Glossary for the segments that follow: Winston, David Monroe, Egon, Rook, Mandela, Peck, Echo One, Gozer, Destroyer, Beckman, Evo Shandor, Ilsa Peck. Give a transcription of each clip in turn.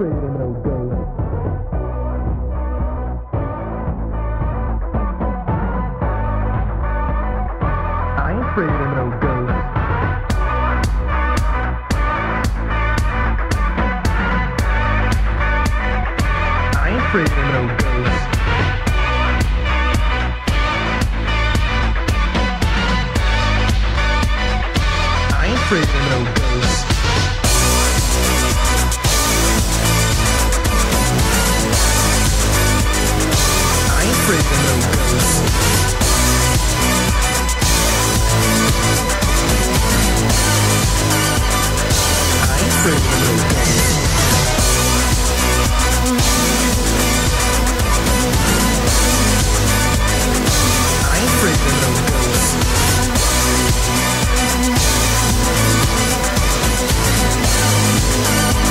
afraid of no Gozer. I ain't afraid of no Gozer. I ain't afraid of no Gozer. I ain't afraid of no Gozer. I ain't afraid of no Gozer. I ain't afraid of no Gozer. I ain't afraid of no Gozer. I ain't afraid of no Gozer.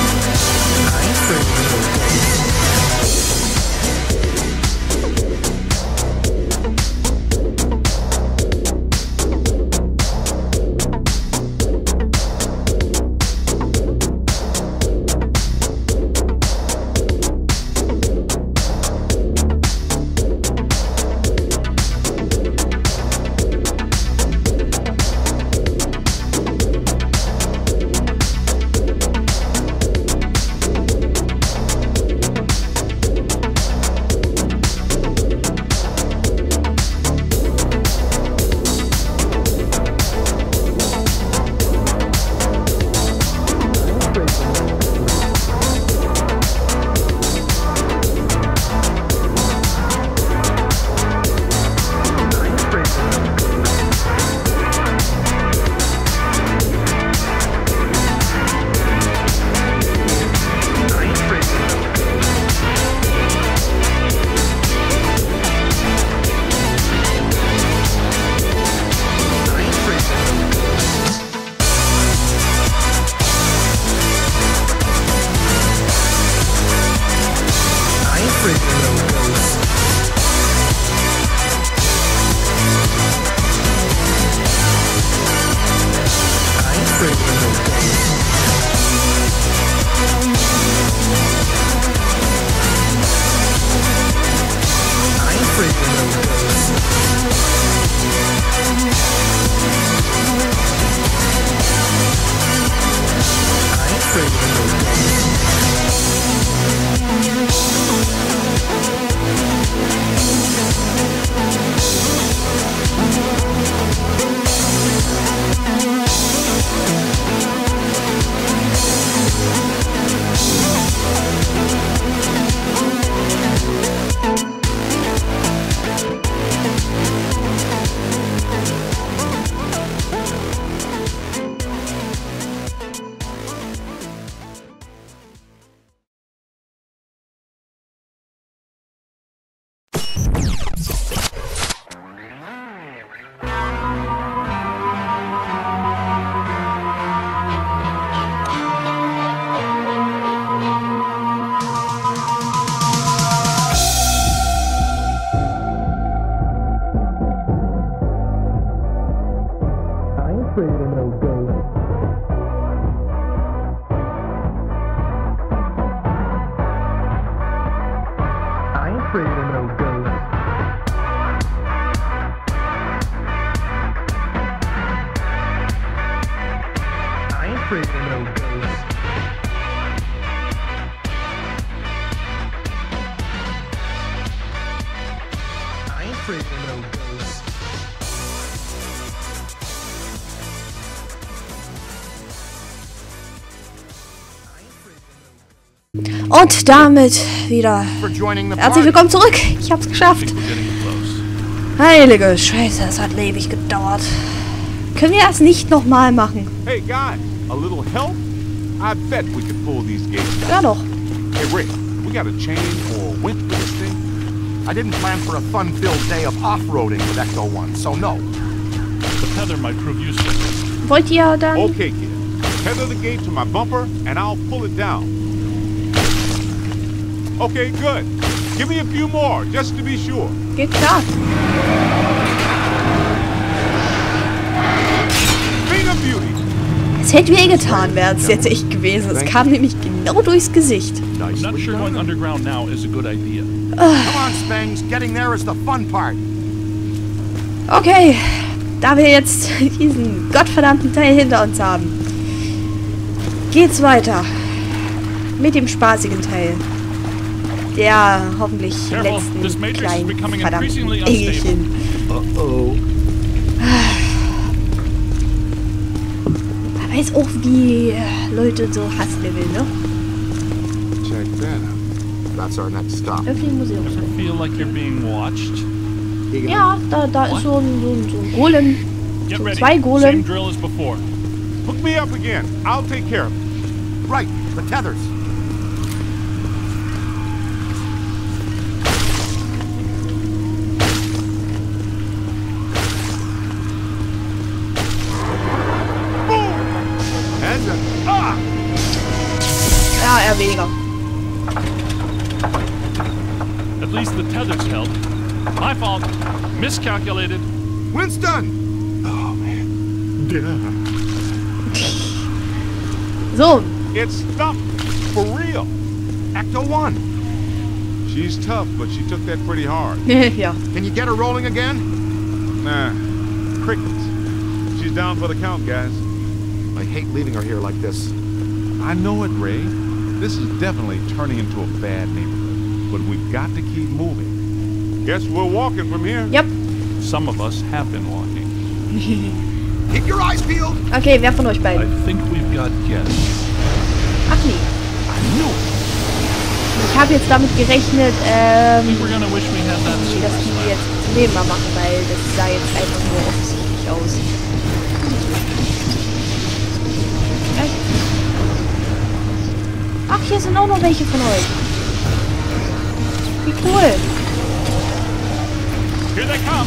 Und damit wieder herzlich willkommen zurück. Ich hab's geschafft. Heilige Scheiße, es hat ewig gedauert. Können wir das nicht nochmal machen? Hey guys, a little help? I bet we could pull these gates. Ja doch. Hey Rick, we got a chain or a winch for this thing? I didn't plan for a fun-filled day of off-roading with Echo One, so no. The tether might prove useful. Wollt ihr dann? Okay, kid. Tether the gate to my bumper and I'll pull it down. Okay, good. Give me a few more, just to be sure. Good job. Being a beauty. Es Das hätte wehgetan, wäre es jetzt echt gewesen. Es kam nämlich genau durchs Gesicht. Not sure going underground now is a good idea. Okay, da wir jetzt diesen gottverdammten Teil hinter uns haben, geht's weiter mit dem spaßigen Teil. Der hoffentlich letzten kleinen verdammten Engelchen. Man weiß auch, wie Leute so Hasslevel, ne? Irgendwie muss ich auch. Ja, da ist so ein Golem. So zwei Golem. Hook me up again. I'll take care of it. Right, the tethers. Weniger. At least the tethers held. My fault. Miscalculated. Winston! Oh man. Duh. So. It's stumped. For real. Echo One. She's tough, but she took that pretty hard. Yeah. Can you get her rolling again? Nah. Crickets. She's down for the count, guys. I hate leaving her here like this. I know it, Ray. This is definitely turning into a bad neighborhood, but we've got to keep moving. Guess we're walking from here. Yep. Some of us have been walking. Keep your eyes peeled. Okay, wer von euch beiden? I think we've got guests. Ach nee. Ich habe jetzt damit gerechnet, dass die jetzt Leben mal machen, weil das sah jetzt einfach nur offensichtlich aus. Ach, hier sind auch noch welche von euch. Wie cool. Here they come.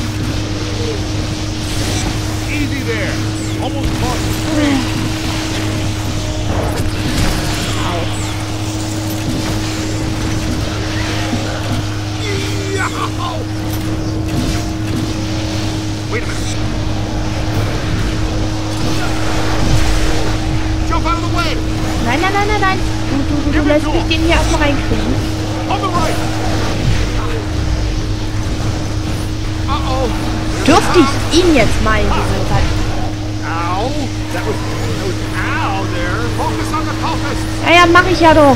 Easy there. Almost lost. Wait a minute. Jump out of the way. Nein, nein, nein, nein, nein. Du lässt mich den hier erstmal reinkriegen. Dürfte ich ihn jetzt mal in diesem Fall? Naja, mach ich ja doch.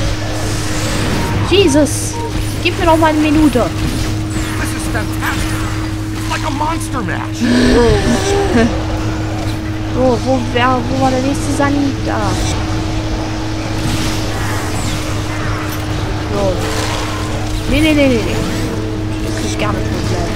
Jesus, gib mir doch mal eine Minute. So, wo war der nächste Sanitar? So. Nee. Das krieg ich gar nicht mehr gleich.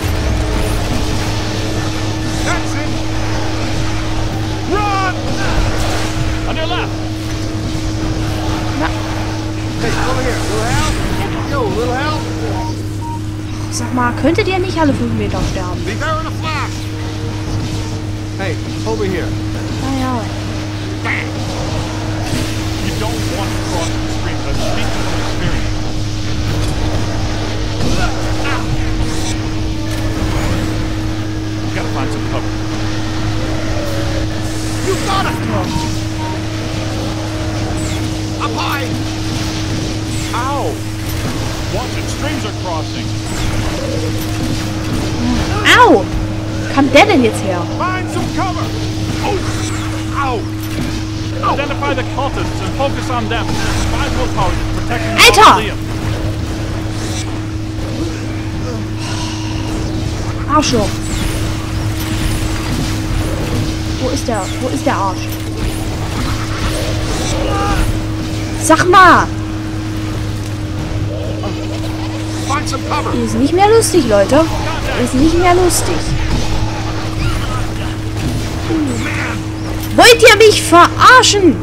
Sag mal, könntet ihr nicht alle 5 Meter sterben? Hey, over here. Naja. You don't want to cross the stream, but speak from experience. Gotta find some cover. You got it! Up high! Ow! Watch it, streams are crossing. Ow! Kommt der denn jetzt her? Find some cover! Oh! Ow! Identify the cultists and focus on them. Spy willpower is protecting the Mausoleum. Arschloch. Wo ist der Arsch? Sag mal! Ist nicht mehr lustig, Leute. Ist nicht mehr lustig. Wollt ihr mich verarschen?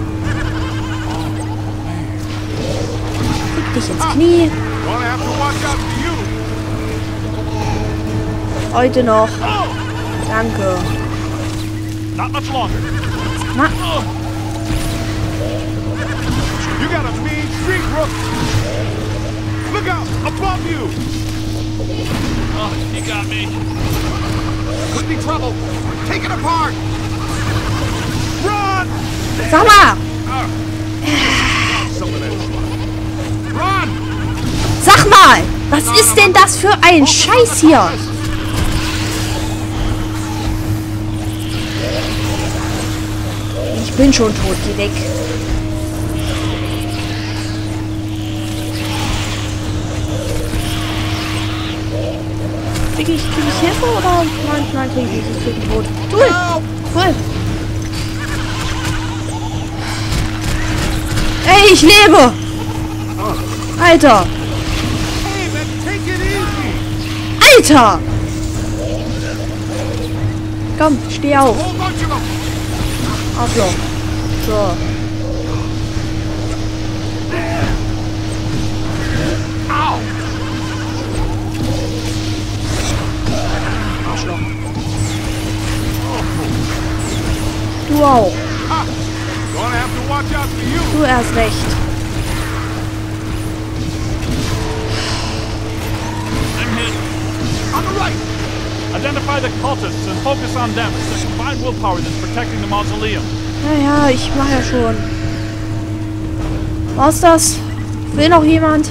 Fick dich ins Knie. Heute noch. Danke. Not much longer. Na. You got a mean streak, Rook. Look out, above you. Oh, he got me. Could be trouble. Take it apart. Run! Sauer! Sag mal, was ist denn das für ein Scheiß hier? Ich bin schon tot, geh weg. Krieg ich Hilfe oder? Nein, krieg ich nicht. Ich bin tot. Cool. Ey, ich lebe! Alter! Alter! Komm, steh auf! Ablauf. So. Arschloch. Du auch. Du erst recht. Identify the cultists and focus on them. It's the combined willpower that's protecting the mausoleum. Naja, ich mach ja schon. War's das? Will noch jemand?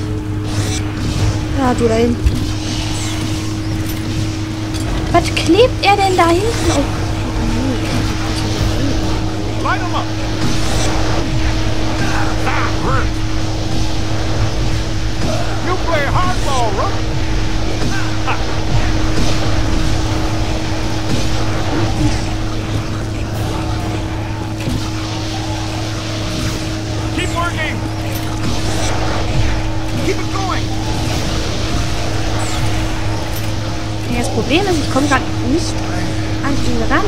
Ja, du dahin. Was klebt er denn da hinten auf? Light him up. You play hardball, Rook. Das Problem ist, ich komme gerade nicht an ihn ran.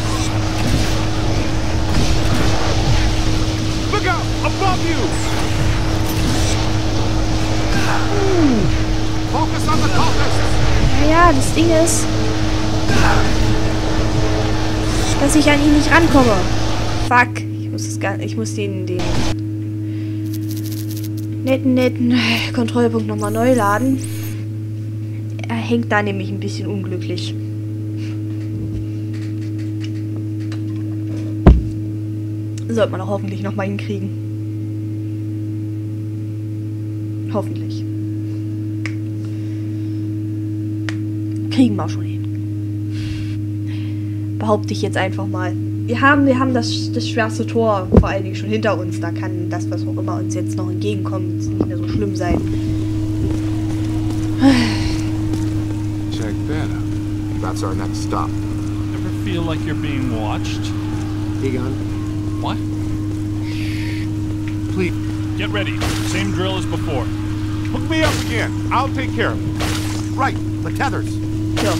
Look out! Above you! Focus on the cultists! Naja, das Ding ist, dass ich an ihn nicht rankomme. Fuck. Ich muss den netten Kontrollpunkt nochmal neu laden. Er hängt da nämlich ein bisschen unglücklich. Sollte man auch hoffentlich nochmal hinkriegen. Hoffentlich. Kriegen wir auch schon hin. Behaupte ich jetzt einfach mal. Wir haben das schwerste Tor vor allen Dingen schon hinter uns. Da kann das, was auch immer uns jetzt noch entgegenkommt, nicht mehr so schlimm sein. Check that out. That's our next stop. Ever feel like you're being watched? Egon. What? Please. Get ready. Same drill as before. Hook me up again. I'll take care of it. Right. The tethers. Kill.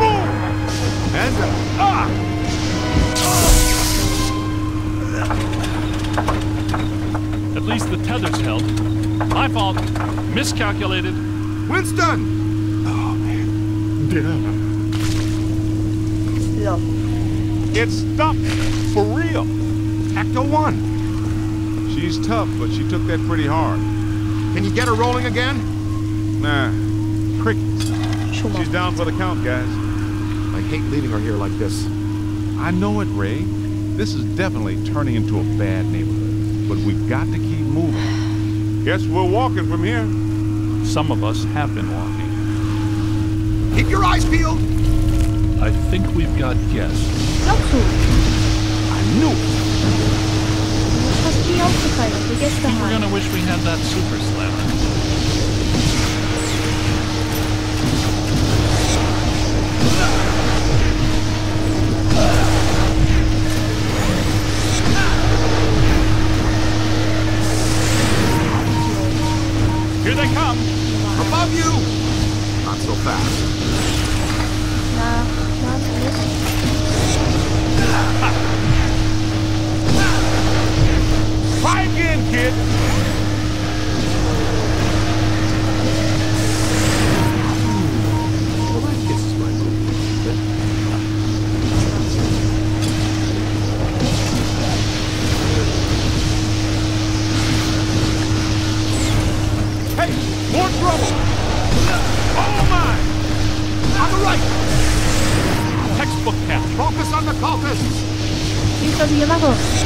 Boom! And ah! At least the tethers held. My fault. Miscalculated. Winston! Oh, man. Damn. Yeah. It's stuck. For real. Echo One. She's tough, but she took that pretty hard. Can you get her rolling again? Nah. Crickets. She's down for the count, guys. I hate leaving her here like this. I know it, Ray. This is definitely turning into a bad neighborhood, but we've got to keep moving. Guess we're walking from here. Some of us have been walking. Keep your eyes peeled! I think we've got guests. I knew it! People are gonna wish we had that super slammer. Here they come! Above you! Not so fast. Nah, not this. Fire! go to your level. This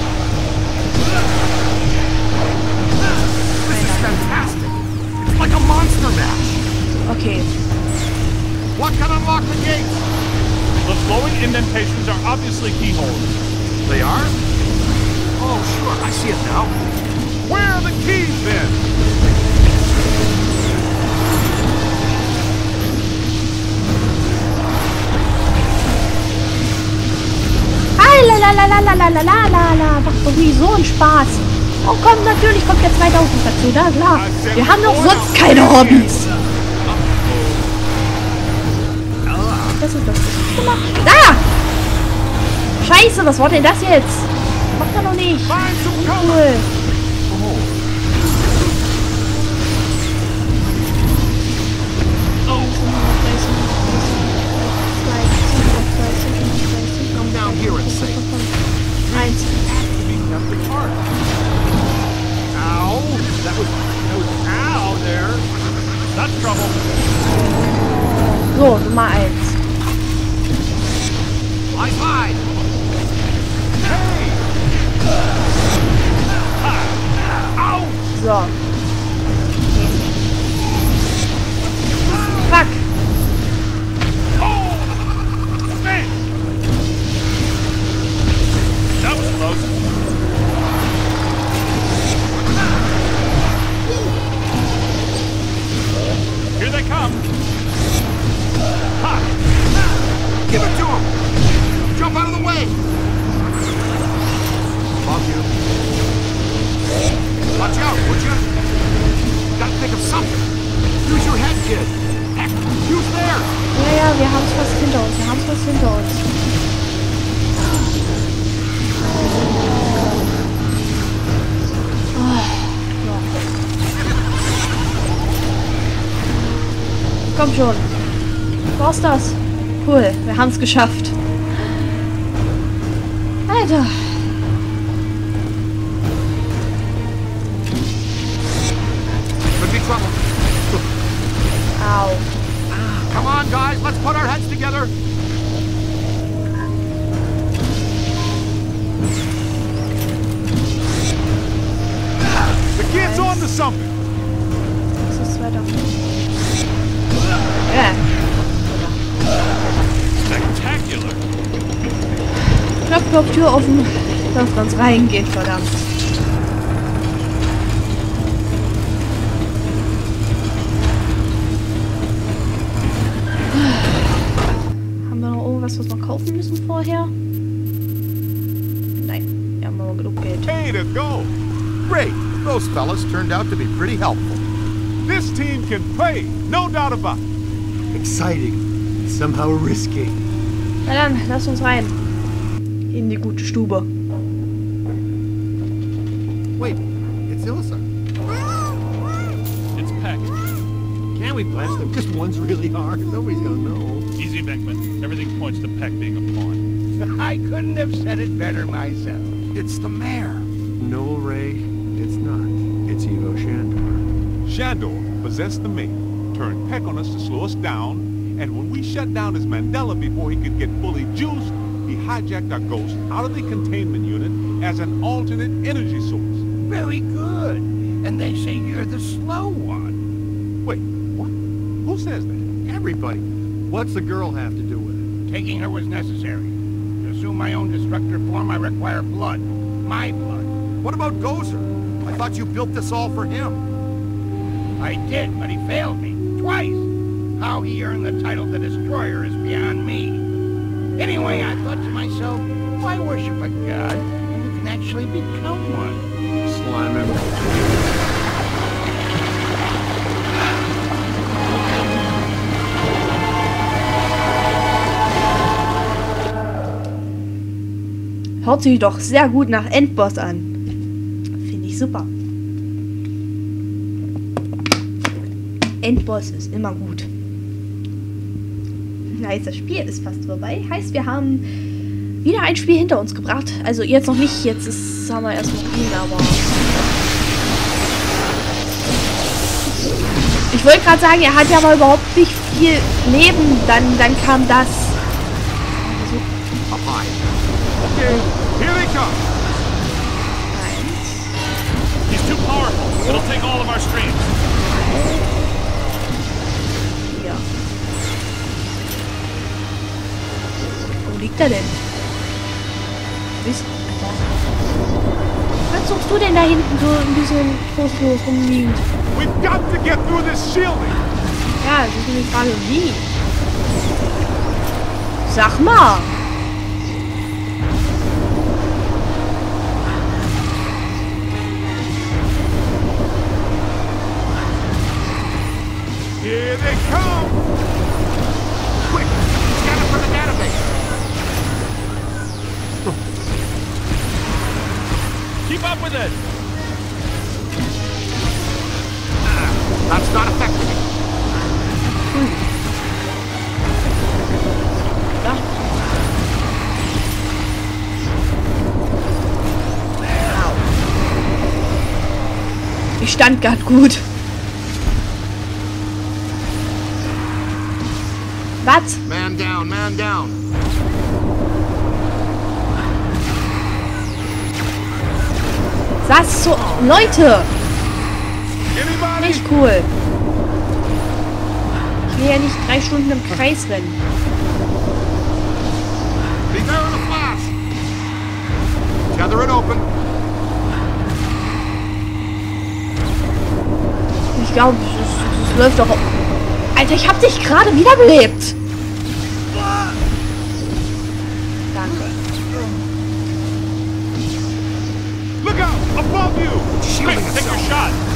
is fantastic. It's like a monster match. Okay. What can unlock the gate? The glowing indentations are obviously keyholes. They are? Oh, sure. I see it now. Where are the keys, then? La la la la la la la la la, macht sowieso einen Spaß. Oh komm, natürlich kommt jetzt 2000 dazu, na klar. Wir haben doch sonst keine Hobbys. Das ist das. Guck mal. Da! Scheiße, was war denn das jetzt? Macht er noch nicht. Cool. Here and safe. Ow! That was ow there. That's trouble. So, Nummer 1. High five! Hey! Ow! So. Fuck! Oh! Man! That was close. Here they come. Ha! Give it to him! Jump out of the way! Love you. Watch out, would you? Gotta think of something. Use your head, kid. Heck, use theirs! Ja, wir haben's fast hinter uns. Wir haben's fast hinter uns. Komm schon. War's das? Cool, wir haben's geschafft. Alter. Au. Come on, guys, let's put our heads together. The kid's on to something. Das ist weiter. Yeah. Spectacular. Klopf, Tür offen. Lass uns reingehen, verdammt. Haben wir noch irgendwas, was wir kaufen müssen vorher? Nein, wir haben noch genug Geld. Hey, to go! Great! Those fellas turned out to be pretty helpful. This team can play, no doubt about it. Exciting, somehow risky. Na dann, lass uns rein. In die gute Stube. Wait, it's Ilsa. It's Peck. Can't we blast them? Just one's really hard. Nobody's gonna know. Easy, Beckman. Everything points to Peck being a pawn. I couldn't have said it better myself. It's the mayor. No, Ray, it's not. It's Evo Shandor. Shandor possessed the mayor. Turned Peck on us to slow us down, and when we shut down his Mandela before he could get fully juiced, he hijacked our Ghost out of the containment unit as an alternate energy source. Very good. And they say you're the slow one. Wait, what? Who says that? Everybody. What's the girl have to do with it? Taking her was necessary. To assume my own destructor form, I require blood. My blood. What about Gozer? I thought you built this all for him. I did, but he failed me. Twice. How he earned the title the Destroyer is beyond me. Anyway, I thought to myself, why worship a god when you can actually become one? Slime him. Hört sich doch sehr gut nach Endboss an. Finde ich super. Endboss ist immer gut. Nice, das Spiel ist fast vorbei. Heißt, wir haben wieder ein Spiel hinter uns gebracht. Also jetzt noch nicht, jetzt ist, haben wir erst noch viel, aber... Ich wollte gerade sagen, er hat ja aber überhaupt nicht viel Leben. Dann kam das. Also, okay. Here they come! He's too powerful. It'll take all of our streams. Yeah. Wo liegt denn? Wisst was suchst du denn da hinten so in diesem Posthof rumliegend? We've got to get through this shielding! Ja, das ist die Frage, wie? Sag mal! Here they come! Quick! Scan it for the database! Keep up with it! That's not affecting it. Ich stand gerade gut. Was? Man down, man down. Was so? Leute! Nicht cool. Ich will ja nicht 3 Stunden im Kreis rennen. Ich glaube, es läuft doch. Alter, ich hab dich gerade wiederbelebt. Danke. Look out! Above you! Quick, take your shot!